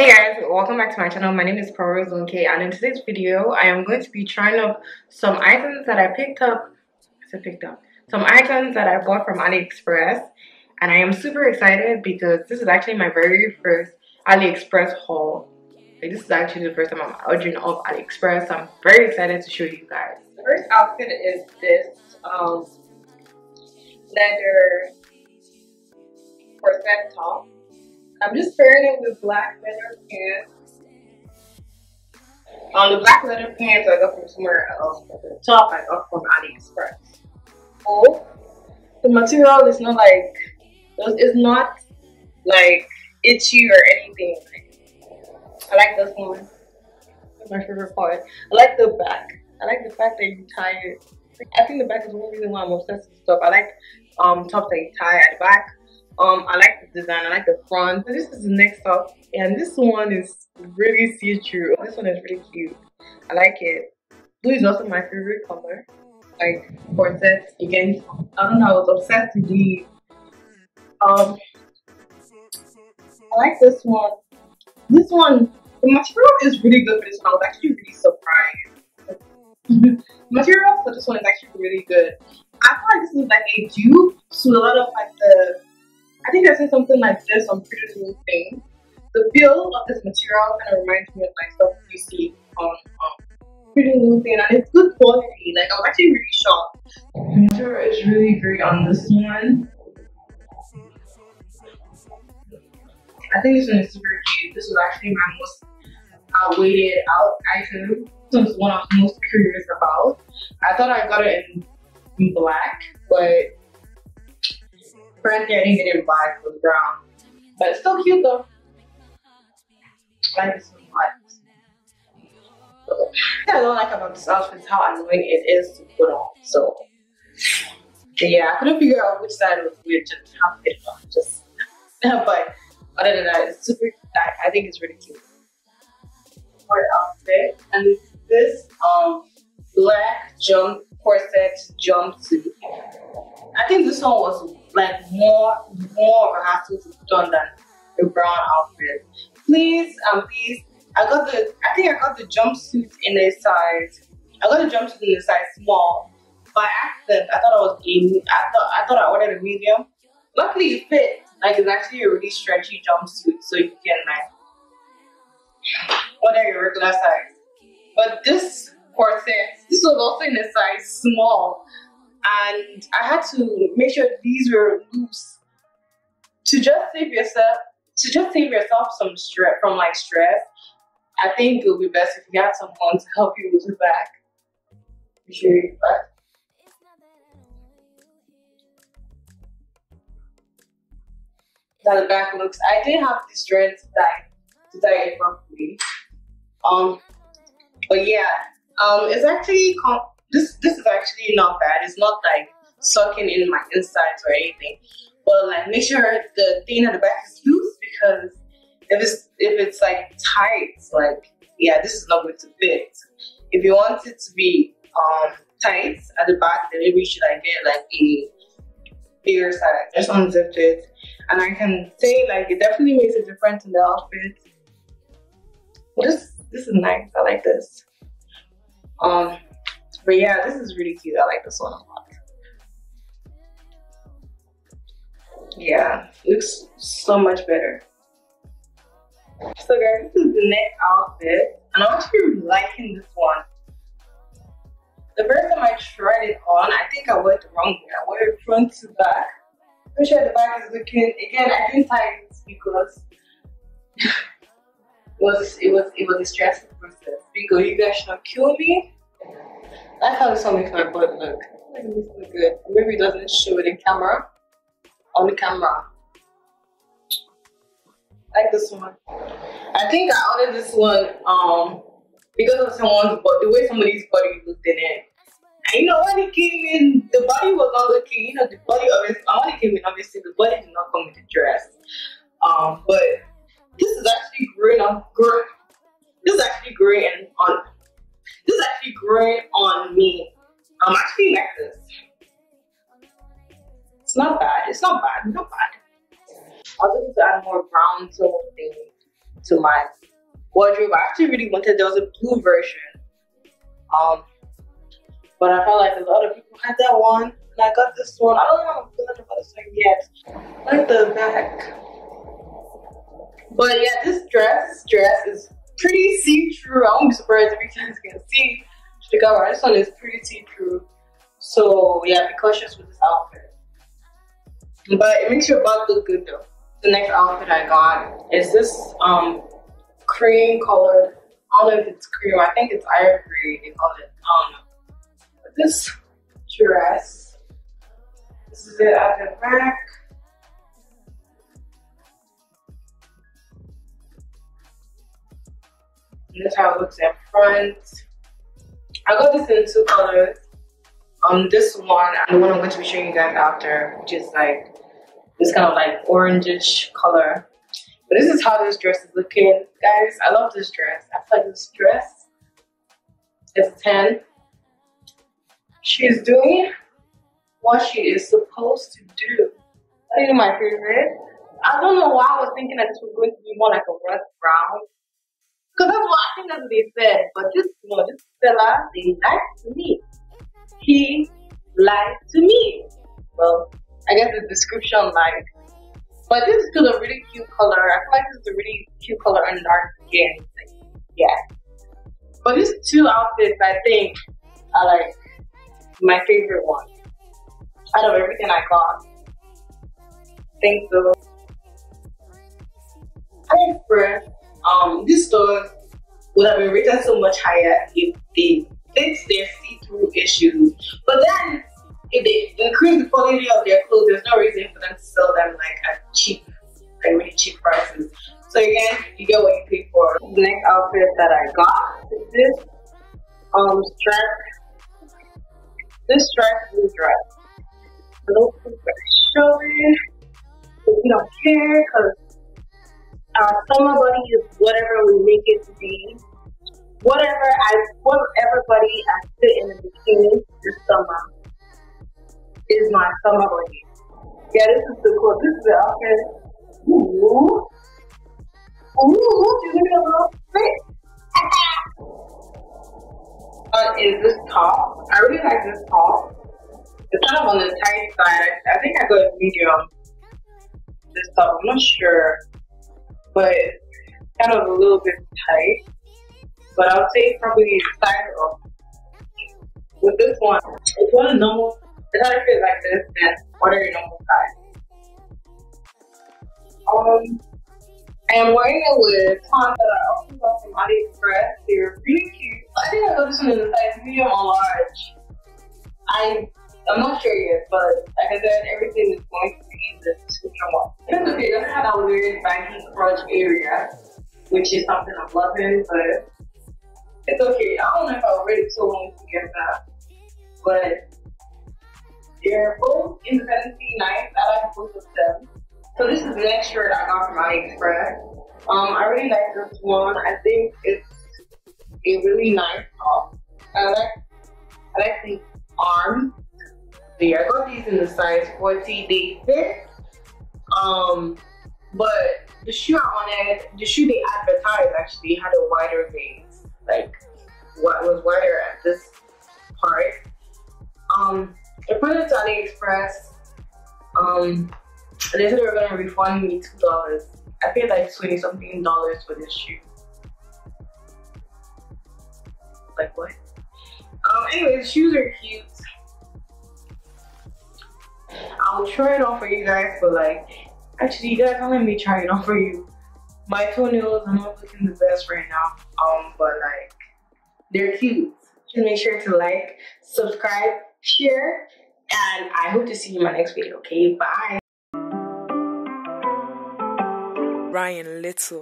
Hey guys, welcome back to my channel. My name is Pearlrose Nwuke, and in today's video I am going to be trying up some items that I bought from AliExpress, and I am super excited because this is actually my very first AliExpress haul. Like, this is actually the first time I'm ordering off AliExpress, so I'm very excited to show you guys. The first outfit is this leather corset top. I'm just pairing it with black leather pants. The black leather pants I got from somewhere else, but the top I got from AliExpress. Oh, the material is not like, itchy or anything. I like this one. That's my favorite part. I like the back. I like the fact that you tie it. I think the back is one reason why I'm obsessed with stuff. I like tops that you tie at the back. I like the design, I like the front. So this is the next top, and this one is really see-through. This one is really cute. I like it. Blue is also my favorite color. Like corsets, again, I don't know, I was obsessed with these. I like this one. This one, the material is really good for this one. I was actually really surprised. The material for this one is actually really good. I feel like this is like a dupe to a lot of like the, I think I said something like this on Pretty Little Thing. The feel of this material kind of reminds me of like stuff you see on Pretty Little Thing, and it's good quality. Like, I'm actually really shocked. The material is really great on this one. I think this one is super cute. This is actually my most outweighted out item. This one's one I'm most curious about. I thought I got it in black, but apparently I didn't get it in black, it was brown. But it's still cute though. I like this one a lot. What I don't like about this outfit is how annoying it is to put on. So yeah, I couldn't figure out which side was which and how to get it on. Just but other than that, it's super cute. I think it's really cute. For the outfit, and this black corset jumpsuit. I think this one was like more of a hassle to put on than the brown outfit. Please, I think I got the jumpsuit in a size. I got the jumpsuit in a size small by accident. I thought I ordered a medium. Luckily, it fit. Like, it's actually a really stretchy jumpsuit, so you can like order your regular size. But this corset, this was also in a size small. And I had to make sure these were loose to just save yourself some stress from like stress. I think it would be best if you had someone to help you with the back. I'm sure you back. That the back looks. I did have the strength to dye it properly. But yeah, it's actually This is actually not bad. It's not like sucking in my insides or anything. But like, make sure the thing at the back is loose, because if it's like tight, like, yeah, this is not going to fit. If you want it to be tight at the back, then maybe you should like get like a bigger size. I just unzipped it, and I can say like it definitely makes a difference in the outfit. Well, this is nice. I like this. But yeah, this is really cute. I like this one a lot. Yeah, looks so much better. So guys, this is the next outfit, and I'm actually liking this one. The first time I tried it on, I think I wore it the wrong way. I wore it front to back. I'm sure the back is looking. Again, I didn't tie it because it was a stressful process. Because you guys should not kill me. I like how this one makes my butt look. I think it looks really good. Maybe it doesn't show it in camera. On the camera. I like this one. I think I ordered this one because of someone's body, the way somebody's body looked in it. And you know, when it came in, the body was not looking, you know, the body obviously, when it came in, obviously the body did not come with the dress. But this is actually great on me. I'm actually like this. It's not bad. It's not bad. I was looking to add more brown to the thing. to my wardrobe. I actually really wanted, there was a blue version, but I felt like there's other people had that one, and I got this one. I don't know how I'm feeling about this one yet. I like the back. But yeah, this dress is pretty see-through. I won't be surprised if you guys can see the cover. This one is pretty see-through. So yeah, be cautious with this outfit. But it makes your butt look good though. The next outfit I got is this cream colored, I don't know if it's cream, I think it's ivory, they call it. But this dress, this is it at the back. And this is how it looks in front. I got this in two colors. This one and the one I'm going to be showing you guys after, which is like this kind of like orangish color. But this is how this dress is looking, guys. I love this dress. I feel like this dress is 10. She's doing what she is supposed to do. That is my favorite. I don't know why I was thinking that this was going to be more like a rust brown. Because that's what I think that's what they said. But this, you know, this fella, they lied to me. He lied to me. Well, I guess the description lied. But this is still a really cute color. I feel like this is a really cute color on dark skin. Like, yeah. But these two outfits, I think, are like my favorite one out of everything I got. Thanks so. AliExpress. These stores would have been rated so much higher if they fixed their see-through issues. But then, if they increase the quality of their clothes, there's no reason for them to sell them like at cheap, like really cheap prices. So again, you get what you pay for. The next outfit that I got is this striped blue dress. I don't think I show it, but we don't care because our summer body is whatever we make it to be. What everybody I fit in the bikini this summer is my summer body. Yeah, this is the cool. This is the outfit. Ooh. Ooh, you look a little fit. Is this top? I really like this top. It's kind of on the tight side. I think I got a medium. This top, I'm not sure. But kind of a little bit tight, but I would say probably size up. With this one, if you want a normal, if I fit like this, then what are your normal size? I am wearing it with pants that I also got from AliExpress. They're really cute. I think I got this one in the size medium or large. I'm not sure yet, but like I said, everything is going to be in the description box. This is okay, that's how I was wearing my crotch area, which is something I'm loving, but it's okay. I don't know if I waited so long to get that, but they're both independently nice. I like both of them. So this is the next shirt I got from AliExpress. I really like this one. I think it's a really nice top. I like the arms. I got these in the size 40. They fit, but the shoe they advertised actually had a wider base, like what was wider at this part. I put it to AliExpress. They said they were gonna refund me $2. I paid like $20-something for this shoe. Like what? Anyways, shoes are cute. I'll try it on for you guys, but like, actually, you guys don't let me try it on for you. My toenails are not looking the best right now, but like, they're cute. Just make sure to like, subscribe, share, and I hope to see you in my next video. Okay, bye. Ryan Little.